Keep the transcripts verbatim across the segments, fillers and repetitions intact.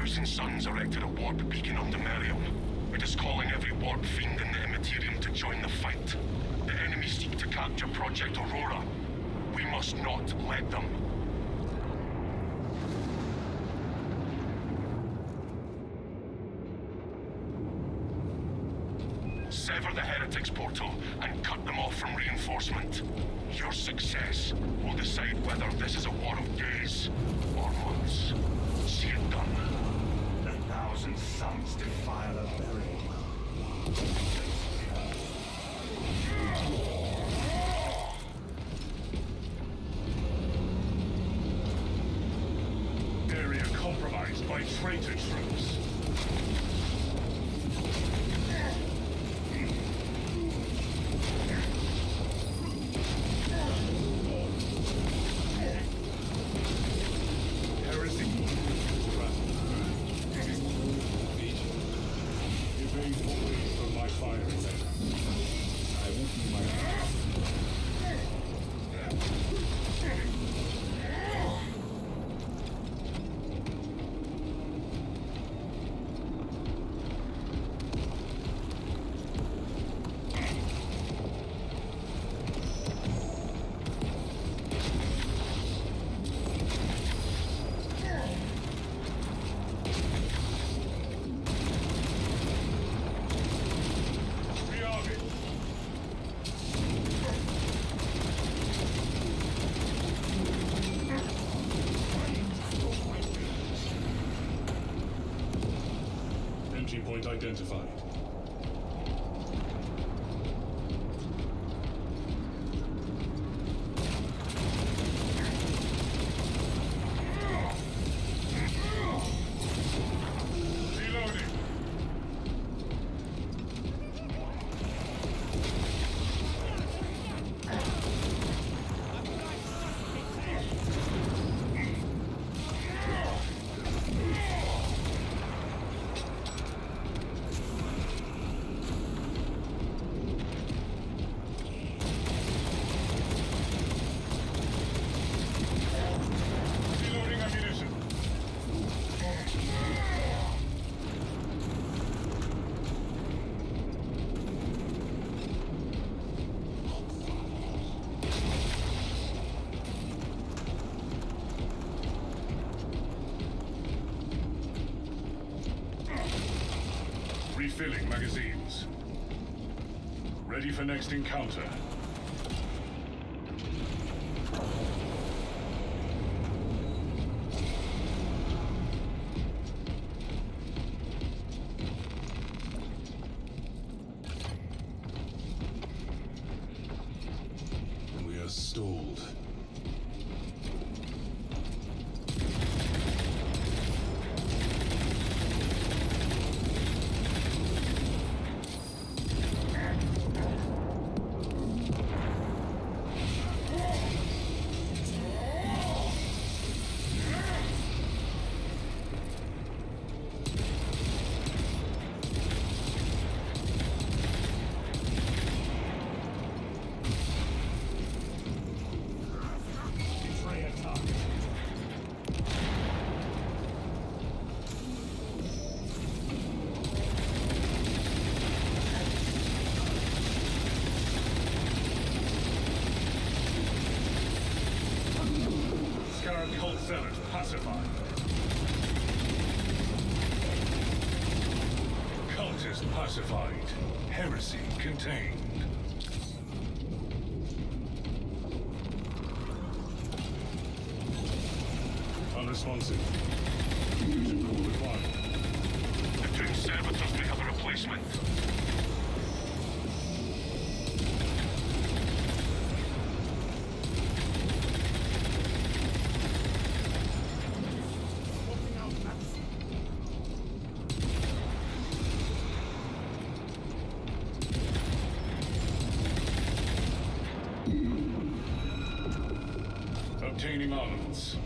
Thousand Sons erected a warp beacon on Demerium. It is calling every warp fiend in the Immaterium to join the fight. The enemy seek to capture Project Aurora. We must not let them. Sever the heretics' portal and cut them off from reinforcement. Your success will decide whether this is a war of days or months. See it done. The thousand sons defile a burial. Area compromised by traitor troops. Identified. Filling magazines. Ready for next encounter. Unresponsive. Protocol required. The two servitors may have a replacement. Obtaining armaments.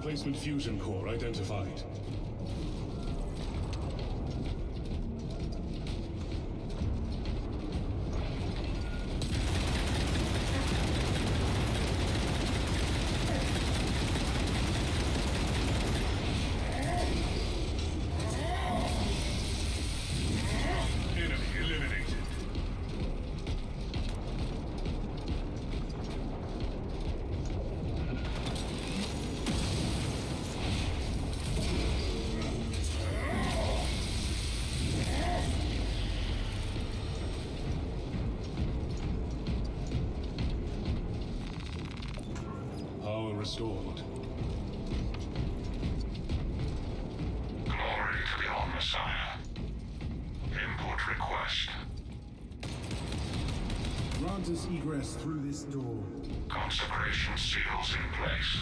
replacement fusion core identified. Restored. Glory to the Omnissiah. Input request. Grant us egress through this door. Consecration seals in place.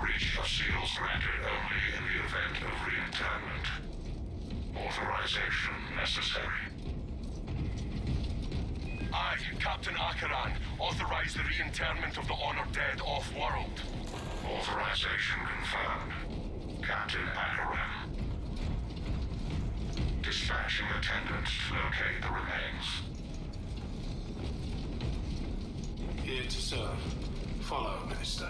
Breach of seals granted only in the event of reinterment. Authorization necessary. I, Captain Acheran, authorize the reinterment of the honored dead off-world. Authorization confirmed. Captain Acheran. Dispatching attendants to locate the remains. Here to serve. Follow, Minister.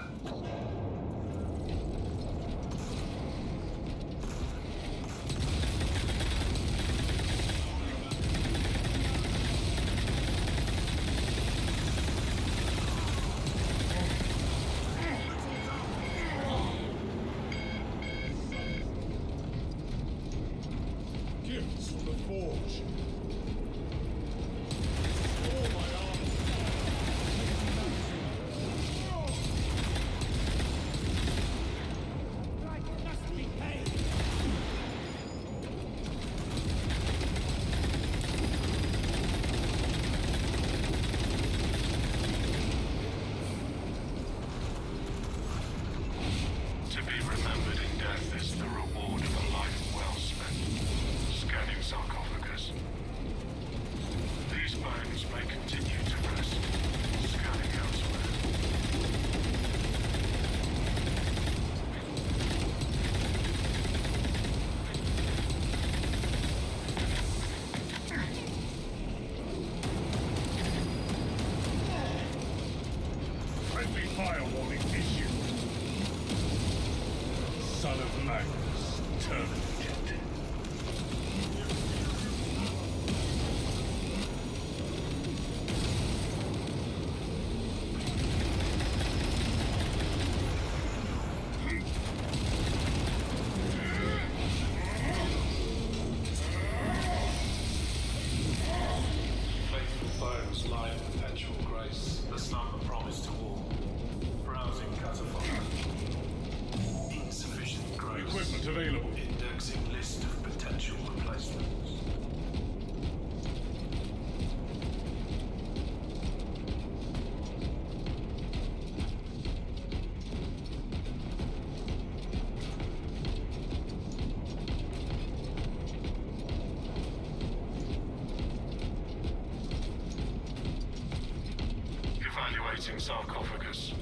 Sarcophagus.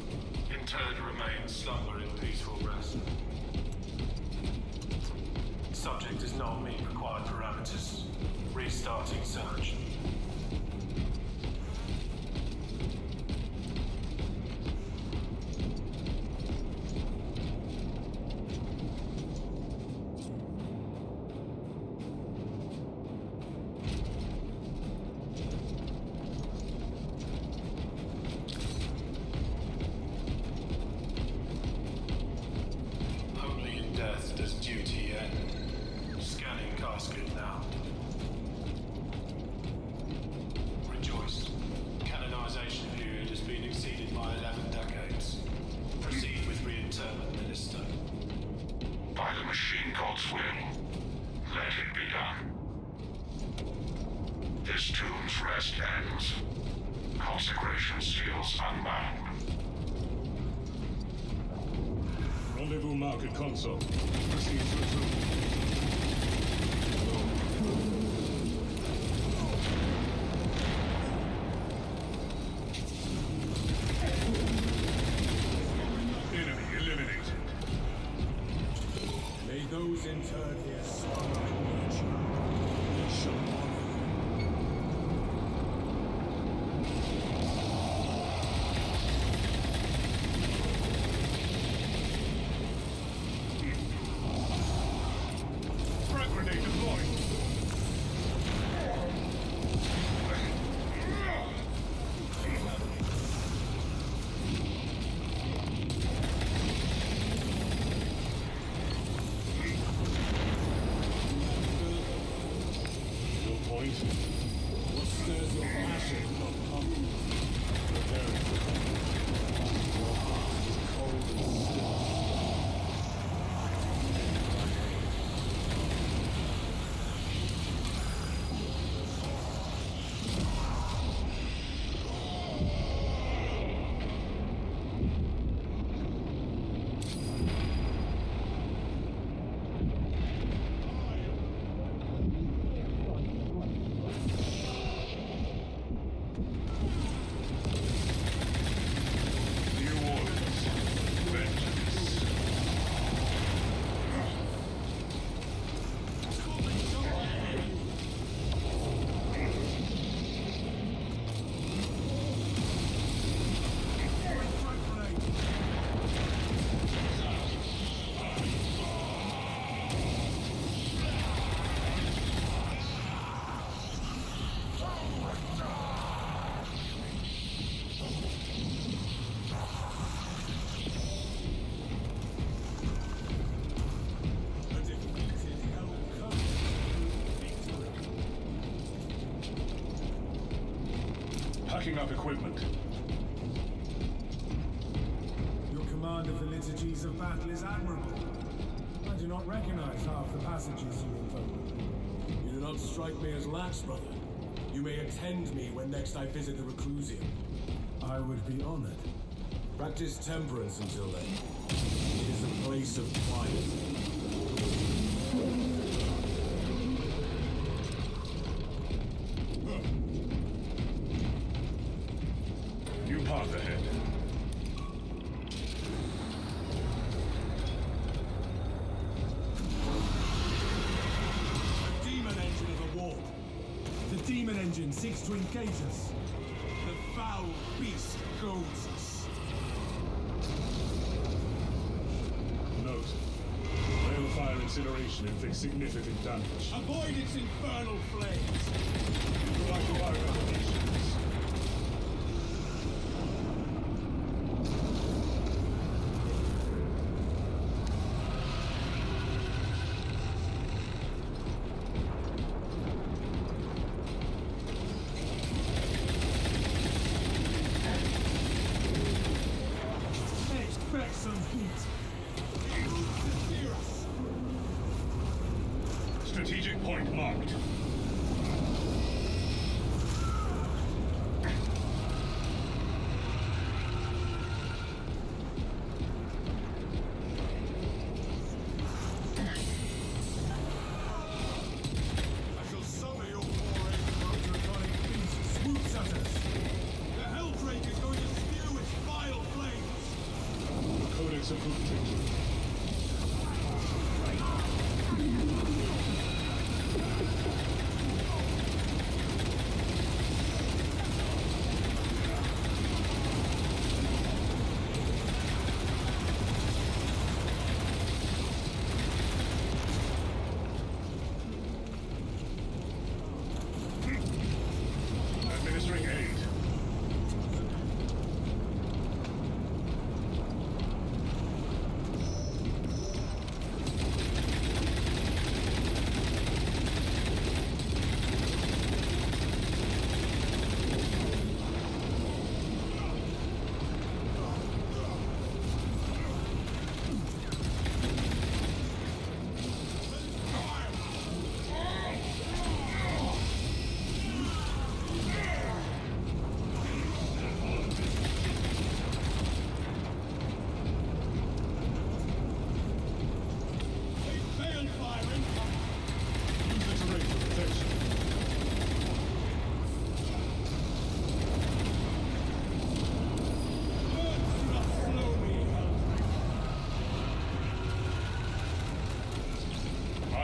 Interred remains slumber in peaceful rest. Subject does not meet required parameters. Restarting search. Console. Enemy eliminated. Up equipment. Your command of the liturgies of battle is admirable. I do not recognize half the passages you invoked. You do not strike me as lax, brother. You may attend me when next I visit the Reclusium. I would be honored. Practice temperance until then. It is a place of quiet. Path ahead. A demon engine of a war. The demon engine seeks to engage us. The foul beast goads us. Note, balefire incineration inflicts significant damage. Avoid its infernal flames. Like the wire revelations. Strategic point marked.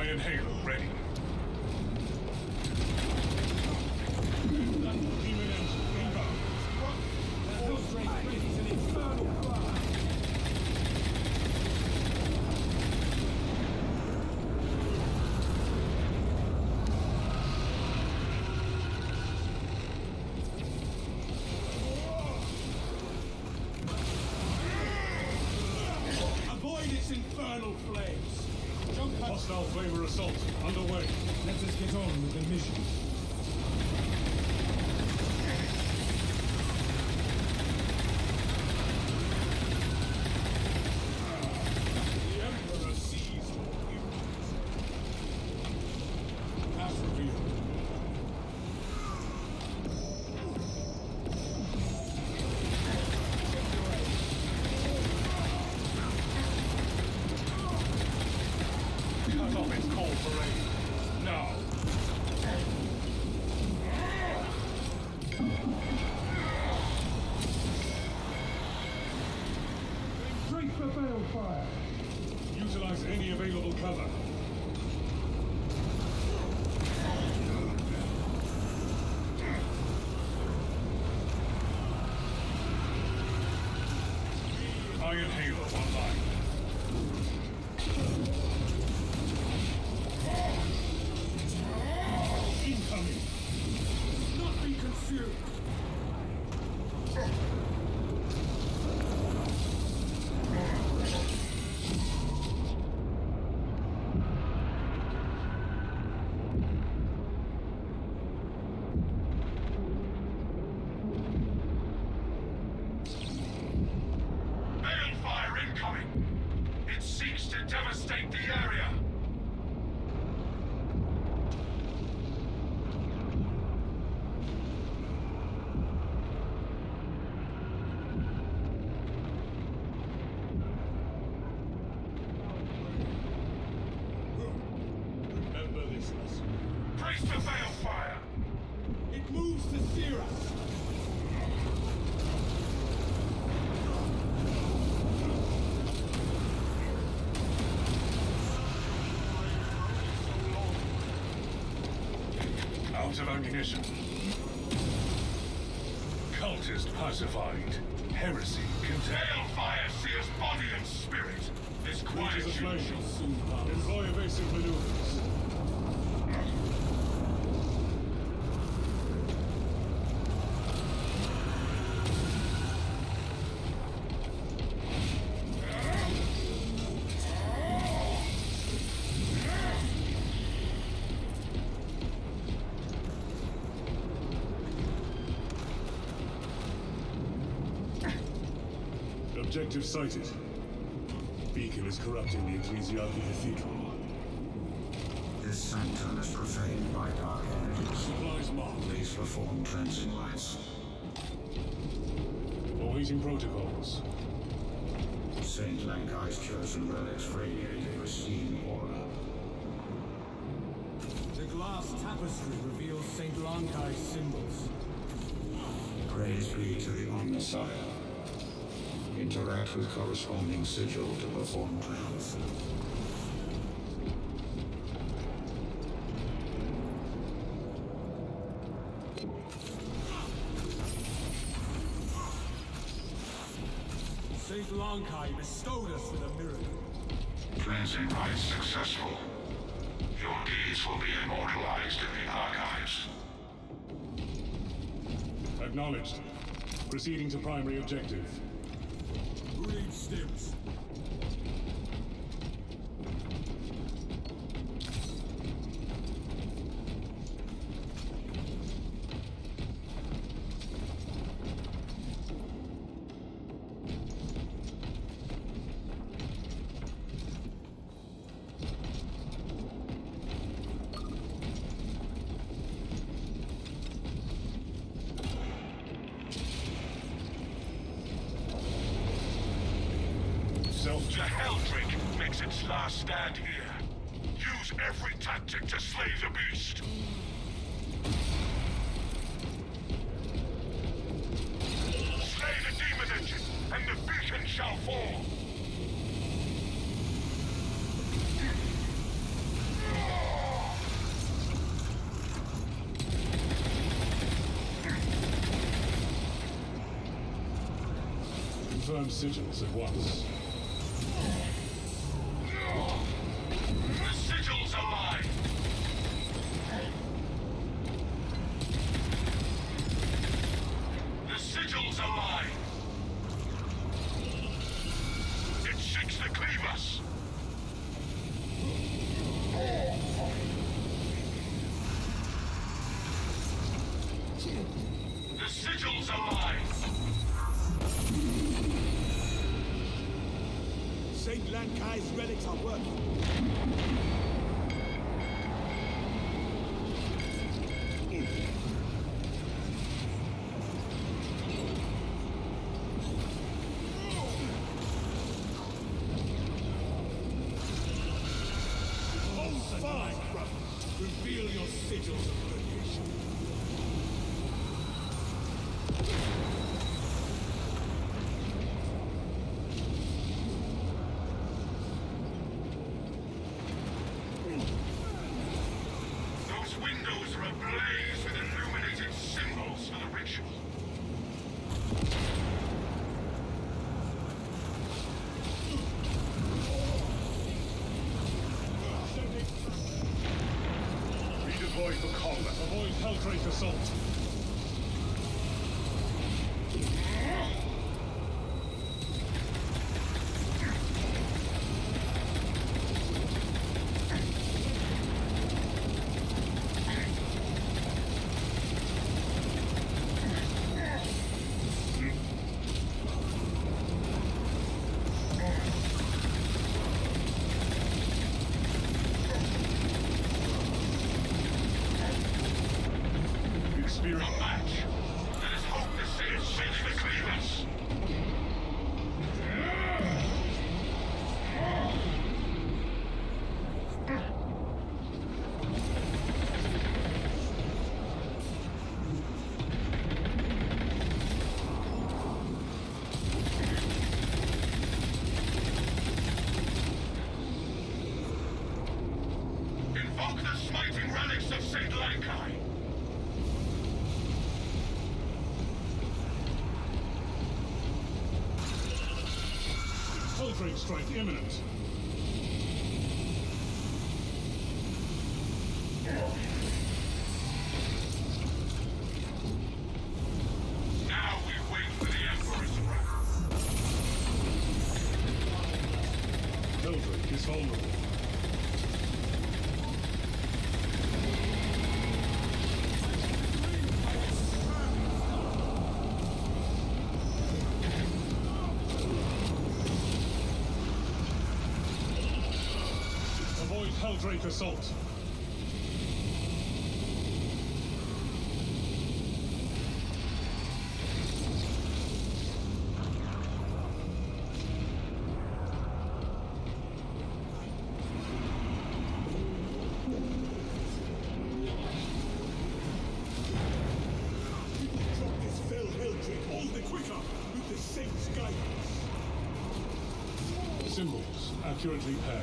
Iron hail ready. Hostile flavor assault underway. Let us get on with the mission. Of ammunition. Cultist pacified. Heresy contained. Hellfire sears body and spirit. This quiet shall soon pass. Employ evasive maneuvers. Objective sighted. Beacon is corrupting the Ecclesiarchy Cathedral. This sanctum is profaned by dark energies. Supplies marked. Please perform cleansing rites. Awaiting protocols. Saint Lankai's chosen relics radiate a pristine aura. The glass tapestry reveals Saint Lankai's symbols. Praise be to the Omnissiah. Interact with corresponding sigil to perform cleanse. Saint Lankai bestowed us with a miracle. Cleansing rites successful. Your deeds will be immortalized in the archives. Acknowledged. Proceeding to primary objective. Green steps. The Heldrake makes its last stand here. Use every tactic to slay the beast. Slay the demon engine, and the beacon shall fall. some sigils at once. The sigils are mine! The sigils are mine! It seeks to cleave us! The sigils are mine! Saint Lankai's relics are working. Oh, fine, brother! Reveal your sigils of creation. Avoid Heldrake assault. Heldrake strike imminent. Now we wait for the Emperor's wrath. Heldrake is vulnerable. Heldrake assault. Symbols accurately paired.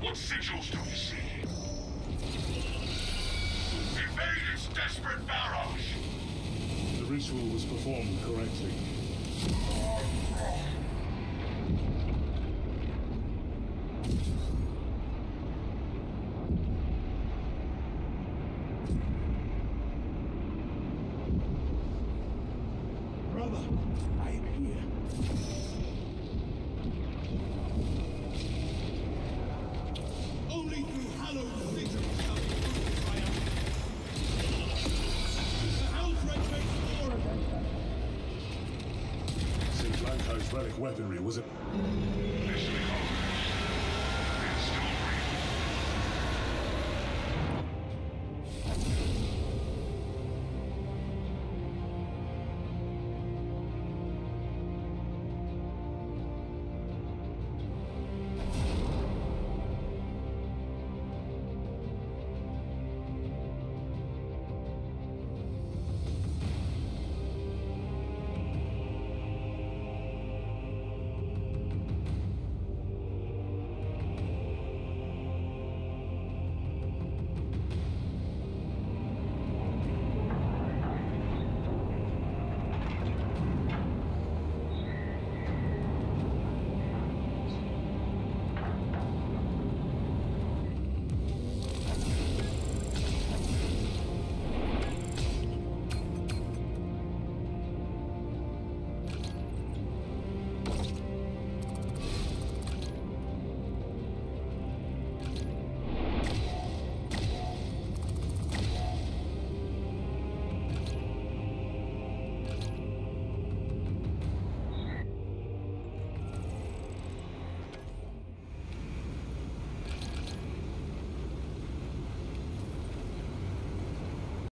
What sigils do we see? Evade its desperate barrage! The ritual was performed correctly. Brother, I am here. Weaponry was it?